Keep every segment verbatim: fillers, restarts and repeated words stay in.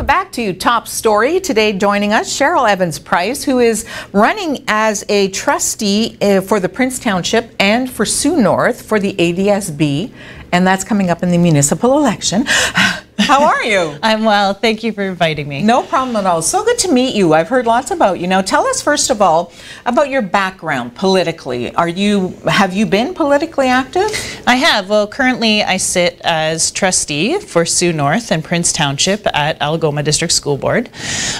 welcome back to Top Story. Today joining us, Sheryl Evans-Price, who is running as a trustee for the Prince Township and for Sioux North for the A D S B, and that's coming up in the municipal election. How are you? I'm well. Thank you for inviting me. No problem at all. So good to meet you. I've heard lots about you. Now tell us first of all about your background politically. Are you, have you been politically active? I have. Well, currently I sit as trustee for Sioux North and Prince Township at Algoma District School Board.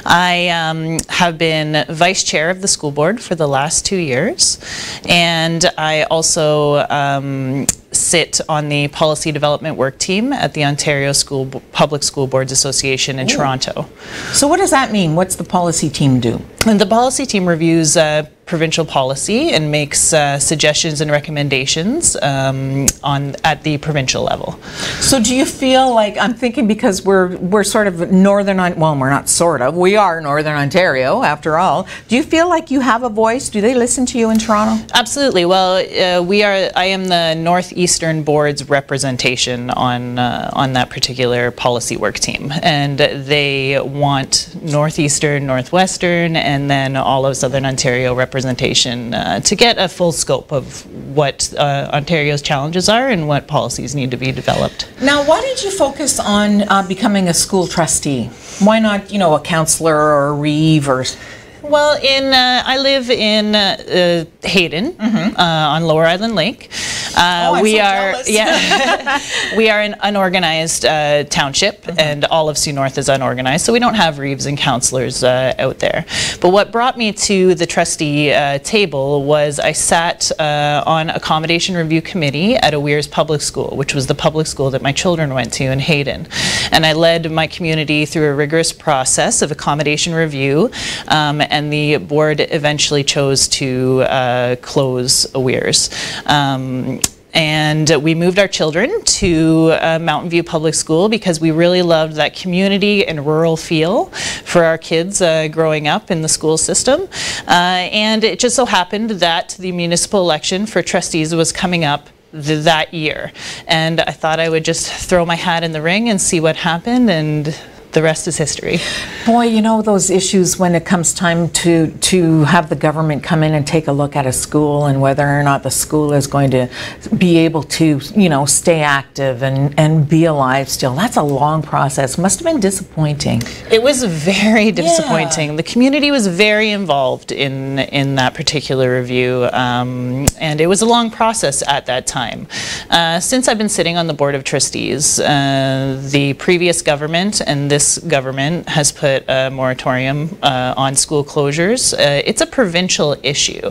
I um, have been vice chair of the school board for the last two years, and I also um, sit on the policy development work team at the Ontario School Public School Boards Association in Ooh. Toronto. So what does that mean? What's the policy team do? And the policy team reviews uh, provincial policy and makes uh, suggestions and recommendations um, on at the provincial level. So do you feel like, I'm thinking because we're we're sort of northern, well we're not sort of, we are Northern Ontario after all, do you feel like you have a voice? Do they listen to you in Toronto? Absolutely. Well, uh, we are, I am the Northeastern Board's representation on, uh, on that particular policy work team, and they want Northeastern, Northwestern, and then all of Southern Ontario representation Representation, uh, to get a full scope of what uh, Ontario's challenges are and what policies need to be developed. Now, why did you focus on uh, becoming a school trustee? Why not, you know, a councillor or a reeve or? Well, in uh, I live in uh, uh, Hayden, mm-hmm. uh, on Lower Island Lake. Uh, oh, we so are, yeah, we are an unorganized uh, township, mm-hmm. and all of Sioux North is unorganized, so we don't have reeves and councillors uh, out there. But what brought me to the trustee uh, table was I sat uh, on accommodation review committee at a Weir's Public School, which was the public school that my children went to in Hayden, and I led my community through a rigorous process of accommodation review, um, and the board eventually chose to uh, close Weir's. Um, And we moved our children to uh, Mountain View Public School because we really loved that community and rural feel for our kids uh, growing up in the school system. Uh, and it just so happened that the municipal election for trustees was coming up th that year. And I thought I would just throw my hat in the ring and see what happened, and the rest is history. Boy, you know, those issues when it comes time to to have the government come in and take a look at a school and whether or not the school is going to be able to, you know, stay active and and be alive still. That's a long process. Must have been disappointing. It was very disappointing. Yeah. The community was very involved in in that particular review, um, and it was a long process at that time. Uh, since I've been sitting on the board of trustees, uh, the previous government and this This government has put a moratorium uh, on school closures. Uh, it's a provincial issue.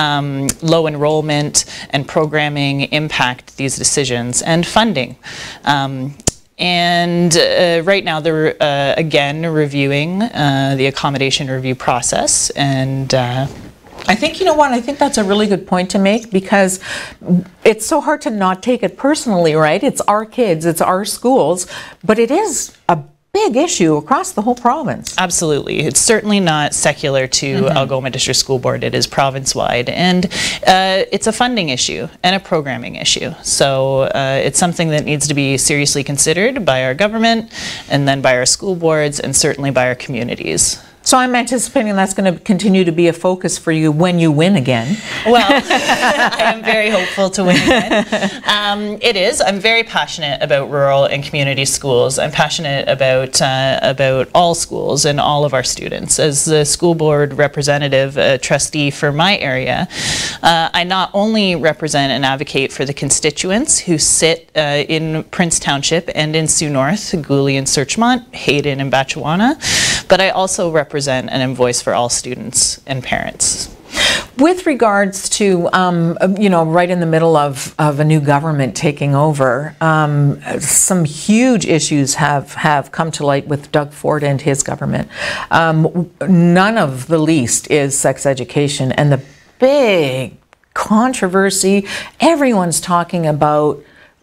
Um, low enrollment and programming impact these decisions, and funding. Um, And uh, right now they're uh, again reviewing uh, the accommodation review process, and uh, I think, you know what, I think that's a really good point to make, because it's so hard to not take it personally, right? It's our kids, it's our schools, but it is a big issue across the whole province. Absolutely. It's certainly not secular to mm-hmm. Algoma District School Board. It is province-wide, and uh, it's a funding issue and a programming issue. So uh, it's something that needs to be seriously considered by our government, and then by our school boards, and certainly by our communities. So I'm anticipating that's going to continue to be a focus for you when you win again. Well, I am very hopeful to win again. Um, it is. I'm very passionate about rural and community schools. I'm passionate about uh, about all schools and all of our students. As the school board representative, uh, trustee for my area, uh, I not only represent and advocate for the constituents who sit uh, in Prince Township and in Sioux North, Gooley and Searchmont, Hayden and Batchewana, but I also represent Represent and voice for all students and parents. With regards to, um, you know, right in the middle of, of a new government taking over, um, some huge issues have, have come to light with Doug Ford and his government. Um, none of the least is sex education, and the big controversy everyone's talking about,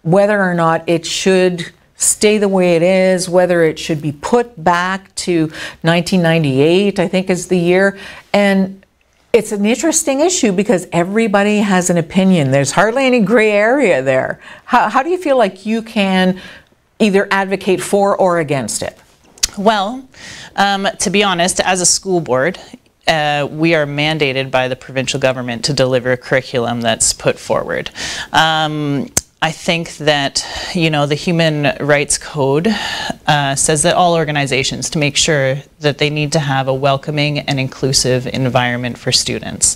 whether or not it should stay the way it is, whether it should be put back to nineteen ninety-eight, I think is the year. And it's an interesting issue because everybody has an opinion. There's hardly any gray area there. How, how do you feel like you can either advocate for or against it? Well, um, to be honest, as a school board, Uh, we are mandated by the provincial government to deliver a curriculum that's put forward. Um, I think that, you know, the Human Rights Code uh, says that all organizations to make sure that they need to have a welcoming and inclusive environment for students.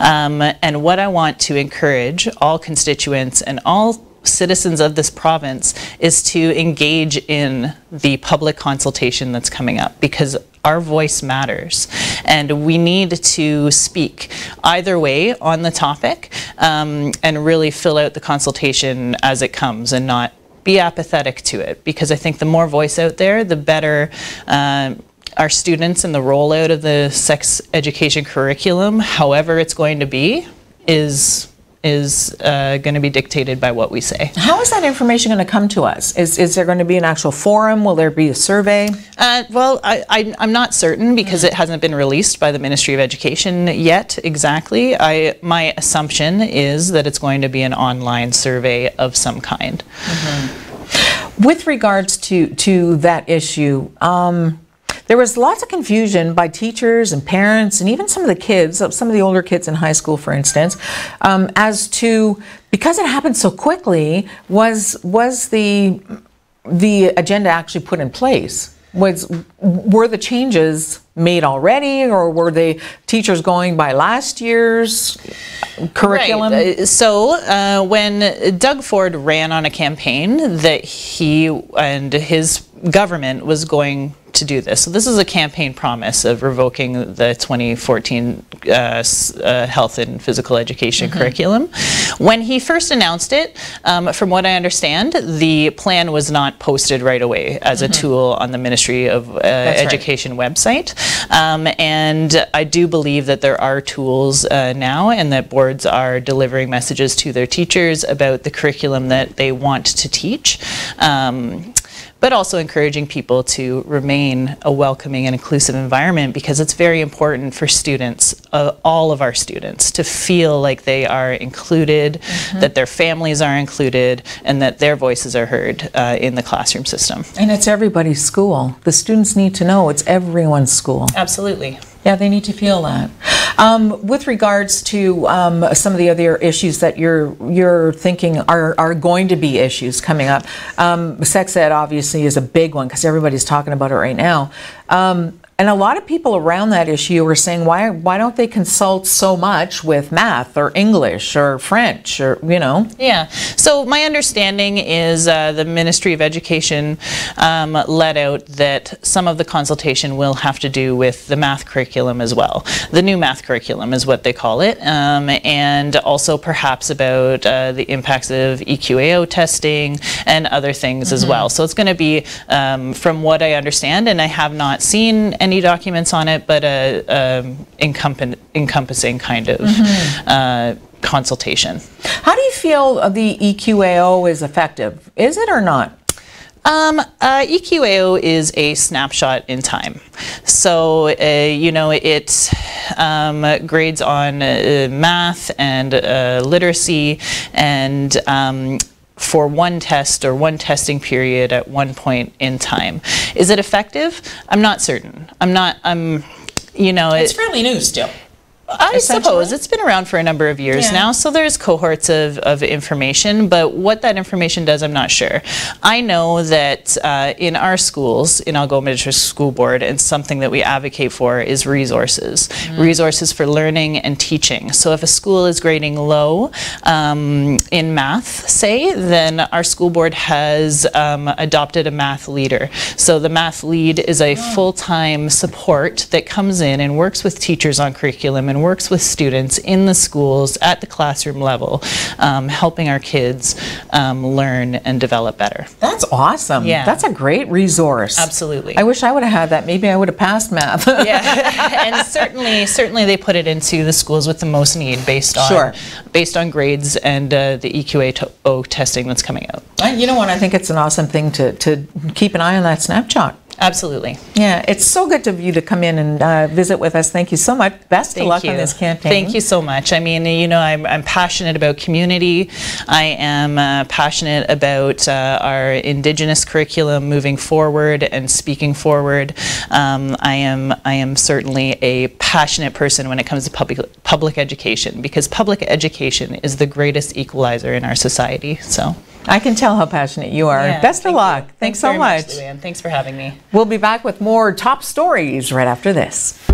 Um, and what I want to encourage all constituents and all citizens of this province is to engage in the public consultation that's coming up, because our voice matters and we need to speak either way on the topic um, and really fill out the consultation as it comes and not be apathetic to it, because I think the more voice out there, the better uh, our students and the rollout of the sex education curriculum, however it's going to be, is is uh, going to be dictated by what we say. How is that information going to come to us? Is, is there going to be an actual forum? Will there be a survey? Uh, well, I, I, I'm not certain, because it hasn't been released by the Ministry of Education yet exactly. I, my assumption is that it's going to be an online survey of some kind. Mm-hmm. With regards to, to that issue, um, there was lots of confusion by teachers and parents and even some of the kids, some of the older kids in high school, for instance, um, as to, because it happened so quickly, was was the the agenda actually put in place? Was, were the changes made already, or were the teachers going by last year's curriculum? Right. So uh, when Doug Ford ran on a campaign that he and his government was going to do this. So this is a campaign promise of revoking the twenty fourteen uh, uh, health and physical education mm-hmm. curriculum. When he first announced it, um, from what I understand, the plan was not posted right away as mm-hmm. a tool on the Ministry of uh, Education right. website. Um, and I do believe that there are tools uh, now, and that boards are delivering messages to their teachers about the curriculum that they want to teach. Um, but also encouraging people to remain a welcoming and inclusive environment, because it's very important for students, uh, all of our students, to feel like they are included, mm-hmm. that their families are included, and that their voices are heard uh, in the classroom system. And it's everybody's school. The students need to know it's everyone's school. Absolutely. Yeah, they need to feel that. Um, with regards to um, some of the other issues that you're you're thinking are, are going to be issues coming up, um, sex ed obviously is a big one because everybody's talking about it right now. Um, and a lot of people around that issue are saying, why why don't they consult so much with math or English or French or, you know? Yeah, so my understanding is uh, the Ministry of Education um, let out that some of the consultation will have to do with the math curriculum as well. The new math curriculum is what they call it. Um, and also perhaps about uh, the impacts of E Q A O testing and other things mm-hmm. as well. So it's gonna be, um, from what I understand, and I have not seen any documents on it, but a, a encompass, encompassing kind of mm-hmm. uh, consultation. How do you feel the E Q A O is effective? Is it or not? Um, uh, E Q A O is a snapshot in time. So, uh, you know, it um, grades on uh, math and uh, literacy and um, for one test or one testing period at one point in time. Is it effective? I'm not certain. I'm not, I'm, you know. It's it, fairly new still. I suppose it's been around for a number of years yeah. now, so there's cohorts of, of information, but what that information does, I'm not sure. I know that uh, in our schools, in Algoma District School Board, and something that we advocate for is resources. Mm-hmm. Resources for learning and teaching. So if a school is grading low um, in math, say, then our school board has um, adopted a math leader. So the math lead is a oh. full-time support that comes in and works with teachers on curriculum and works with students in the schools at the classroom level, um, helping our kids um, learn and develop better. That's awesome. Yeah. That's a great resource. Absolutely. I wish I would have had that. Maybe I would have passed math. yeah. And certainly, certainly they put it into the schools with the most need based on sure. based on grades and uh, the E Q A O testing that's coming out. You know what? I think it's an awesome thing to, to keep an eye on that snapshot. Absolutely. Yeah, it's so good of you to come in and uh, visit with us. Thank you so much. Best of luck on this campaign. Thank you so much. I mean, you know, I'm, I'm passionate about community. I am uh, passionate about uh, our Indigenous curriculum moving forward and speaking forward. Um, I am I am certainly a passionate person when it comes to public public education, because public education is the greatest equalizer in our society. So. I can tell how passionate you are. Yeah, Best of luck. Thanks, thanks so much. much Thanks for having me. We'll be back with more top stories right after this.